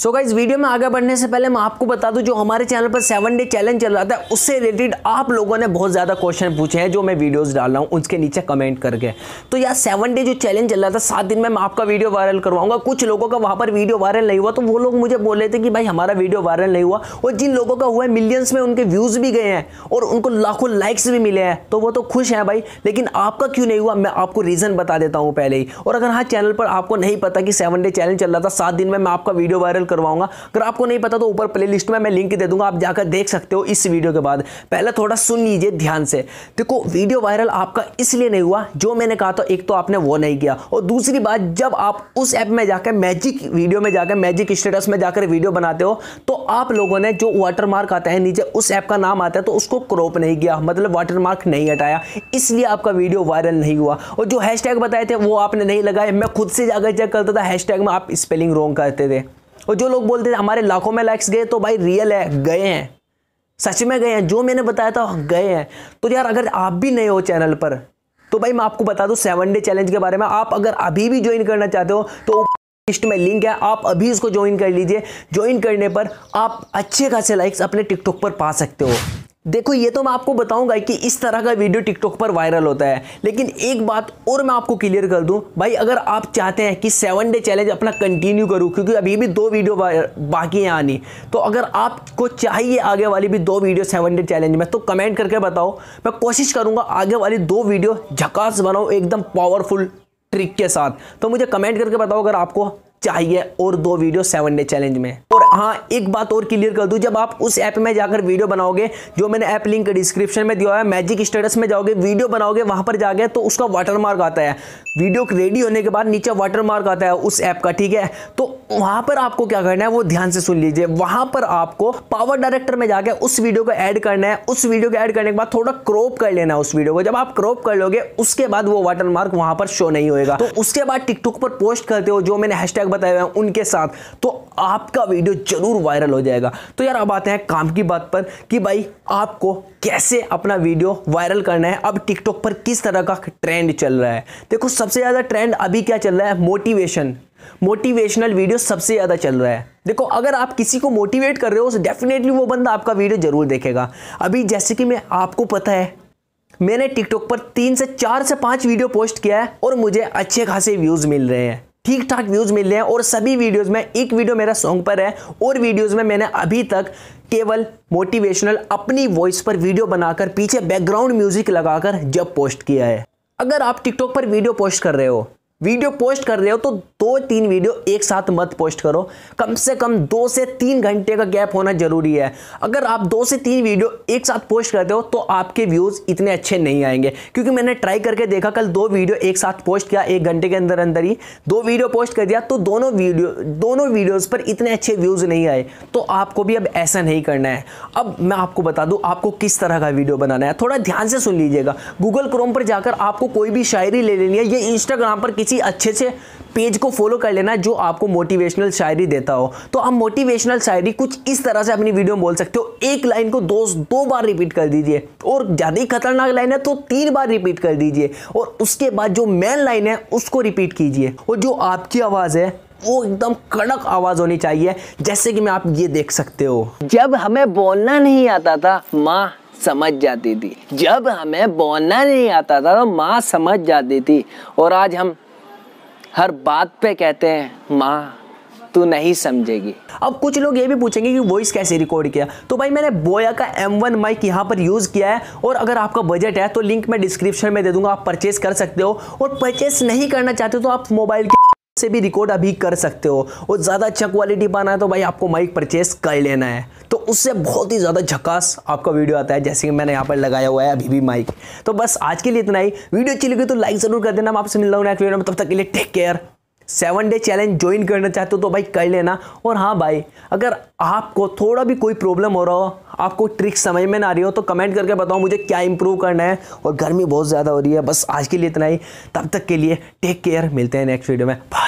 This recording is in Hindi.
सो गाइस, वीडियो में आगे बढ़ने से पहले मैं आपको बता दूं, जो हमारे चैनल पर 7 डे चैलेंज चल रहा था उससे रिलेटेड आप लोगों ने बहुत ज़्यादा क्वेश्चन पूछे हैं जो मैं वीडियोस डाल रहा हूं उसके नीचे कमेंट करके। तो यार 7 डे जो चैलेंज चल रहा था, 7 दिन में मैं आपका वीडियो वायरल करवाऊंगा। कुछ लोगों का वहाँ पर वीडियो वायरल नहीं हुआ तो वो लोग मुझे बोल रहे थे कि भाई हमारा वीडियो वायरल नहीं हुआ, और जिन लोगों का हुआ है मिलियंस में उनके व्यूज़ भी गए हैं और उनको लाखों लाइक्स भी मिले हैं, तो वो तो खुश हैं भाई। लेकिन आपका क्यों नहीं हुआ, मैं आपको रीज़न बता देता हूँ पहले ही। और अगर हाँ, चैनल पर आपको नहीं पता कि 7 डे चैलेंज चल रहा था, 7 दिन में मैं आपका वीडियो वायरल करवाऊंगा। अगर आपको नहीं पता तो ऊपर प्लेलिस्ट में मैं लिंक दे दूंगा, आप जाकर देख सकते हो इस वीडियो के बाद। पहले थोड़ा सुन लीजिए ध्यान से। देखो, वीडियो वायरल आपका इसलिए नहीं हुआ, जो मैंने कहा था एक तो आपने वो नहीं किया, और दूसरी बात जब आप उस ऐप में जाकर मैजिक वीडियो में जाकर मैजिक स्टेटस में जाकर वीडियो बनाते हो तो आप लोगों ने जो वाटरमार्क आता है नीचे उस ऐप का नाम आता है तो उसको क्रॉप नहीं किया, मतलब वाटरमार्क नहीं हटाया, इसलिए आपका वीडियो वायरल नहीं हुआ। और जो हैशटैग बताए थे वो आपने नहीं लगाए, मैं खुद से जाकर चेक करता था, हैशटैग में आप स्पेलिंग रॉन्ग करते थे। और जो लोग बोलते थे हमारे लाखों में लाइक्स गए, तो भाई रियल है, गए हैं, सच में गए हैं, जो मैंने बताया था गए हैं। तो यार अगर आप भी नए हो चैनल पर तो भाई मैं आपको बता दूं 7 डे चैलेंज के बारे में, आप अगर अभी भी ज्वाइन करना चाहते हो तो लिस्ट में लिंक है, आप अभी इसको ज्वाइन कर लीजिए। ज्वाइन करने पर आप अच्छे खासे लाइक्स अपने टिकटॉक पर पा सकते हो। देखो, ये तो मैं आपको बताऊंगा कि इस तरह का वीडियो टिकटॉक पर वायरल होता है, लेकिन एक बात और मैं आपको क्लियर कर दूं भाई, अगर आप चाहते हैं कि 7 डे चैलेंज अपना कंटिन्यू करूं, क्योंकि अभी भी 2 वीडियो बाकी हैं आनी, तो अगर आपको चाहिए आगे वाली भी 2 वीडियो 7 डे चैलेंज में, तो कमेंट करके बताओ, मैं कोशिश करूँगा आगे वाली 2 वीडियो झकास बनाऊँ एकदम पावरफुल ट्रिक के साथ। तो मुझे कमेंट करके बताओ अगर आपको चाहिए और 2 वीडियो 7 डे चैलेंज में। और हाँ, एक बात और क्लियर कर दूं, जब आप उस ऐप में जाकर वीडियो बनाओगे, जो मैंने ऐप लिंक डिस्क्रिप्शन में दिया है, मैजिक स्टेटस में जाओगे वीडियो बनाओगे, वहां पर जाके तो उसका वाटरमार्क आता है, वीडियो रेडी होने के बाद नीचे वाटरमार्क आता है उस ऐप का, ठीक है। तो वहां पर आपको क्या करना है वो ध्यान से सुन लीजिए। वहां पर आपको पावर डायरेक्टर में जाकर उस वीडियो को ऐड करना है, उस वीडियो को ऐड करने के बाद थोड़ा क्रॉप कर लेना है उस वीडियो को। जब आप क्रॉप कर लोगे उसके बाद वो वाटरमार्क वहां पर शो नहीं होगा। तो उसके बाद टिकटॉक पर पोस्ट करते हो जो मैंने हैशटैग बताए हुए हैं उनके साथ, तो आपका वीडियो जरूर वायरल हो जाएगा। तो यार अब आते हैं काम की बात पर कि भाई आपको कैसे अपना वीडियो वायरल करना है। अब टिकटॉक पर किस तरह का ट्रेंड चल रहा है, देखो सबसे ज़्यादा ट्रेंड अभी क्या चल रहा है, मोटिवेशनल वीडियो सबसे ज़्यादा चल रहा है। देखो, अगर आप किसी को मोटिवेट कर रहे हो डेफिनेटली वो बंदा आपका वीडियो जरूर देखेगा। अभी जैसे कि मैं आपको पता है मैंने टिकटॉक पर 3 से 4 से 5 वीडियो पोस्ट किया है और मुझे अच्छे खासे व्यूज़ मिल रहे हैं, ठीक ठाक व्यूज़ मिल रहे हैं, और सभी वीडियोस में, एक वीडियो मेरा सॉन्ग पर है और वीडियोस में मैंने अभी तक केवल मोटिवेशनल अपनी वॉइस पर वीडियो बनाकर पीछे बैकग्राउंड म्यूजिक लगाकर जब पोस्ट किया है। अगर आप टिकटॉक पर वीडियो पोस्ट कर रहे हो तो 2-3 वीडियो एक साथ मत पोस्ट करो, कम से कम 2 से 3 घंटे का गैप होना ज़रूरी है। अगर आप 2 से 3 वीडियो एक साथ पोस्ट करते हो तो आपके व्यूज़ इतने अच्छे नहीं आएंगे, क्योंकि मैंने ट्राई करके देखा, कल 2 वीडियो एक साथ पोस्ट किया, 1 घंटे के अंदर अंदर ही 2 वीडियो पोस्ट कर दिया, तो दोनों वीडियोज़ पर इतने अच्छे व्यूज़ नहीं आए। तो आपको भी अब ऐसा नहीं करना है। अब मैं आपको बता दूँ आपको किस तरह का वीडियो बनाना है, थोड़ा ध्यान से सुन लीजिएगा। गूगल क्रोम पर जाकर आपको कोई भी शायरी ले लेनी है, ये इंस्टाग्राम पर अच्छे से पेज को फॉलो कर लेना जो आपको मोटिवेशनल शायरी देता हो। तो आप मोटिवेशनल शायरी कुछ इस तरह से अपनी वीडियो में बोल सकते हो, एक लाइन को 2 बार रिपीट कर दीजिए, और ज़्यादा ही खतरनाक लाइन है तो 3 बार रिपीट कर दीजिए, और उसके बाद जो मेन लाइन है उसको रिपीट कीजिए। और जो आपकी आवाज़ है वो एकदम कड़क आवाज़ होनी चाहिए, जैसे कि मैं आप ये देख सकते हो। जब हमें बोलना नहीं आता था माँ समझ जाती थी, जब हमें बोलना नहीं आता था तो माँ समझ जाती थी, और आज हम हर बात पे कहते हैं माँ तू नहीं समझेगी। अब कुछ लोग ये भी पूछेंगे कि वॉइस कैसे रिकॉर्ड किया, तो भाई मैंने बोया का M1 माइक यहाँ पर यूज़ किया है, और अगर आपका बजट है तो लिंक मैं डिस्क्रिप्शन में दे दूंगा, आप परचेस कर सकते हो, और परचेस नहीं करना चाहते हो तो आप मोबाइल से भी रिकॉर्ड अभी कर सकते हो, और ज़्यादा अच्छा क्वालिटी पाना है तो भाई आपको माइक परचेस कर लेना है, तो उससे बहुत ही ज़्यादा झकास आपका वीडियो आता है, जैसे कि मैंने यहाँ पर लगाया हुआ है अभी भी माइक। तो बस आज के लिए इतना ही, वीडियो अच्छी लगी तो लाइक ज़रूर कर देना। मैं आपसे मिल रहा हूँ नेक्स्ट वीडियो में, तब तक के लिए take care. 7 day challenge join करना चाहते हो तो भाई कर लेना। और हाँ भाई, अगर आपको थोड़ा भी कोई प्रॉब्लम हो रहा हो, आपको ट्रिक समझ में ना आ रही हो, तो कमेंट करके बताओ मुझे क्या इंप्रूव करना है, और गर्मी बहुत ज़्यादा हो रही है। बस आज के लिए इतना ही, तब तक के लिए टेक केयर, मिलते हैं नेक्स्ट वीडियो में।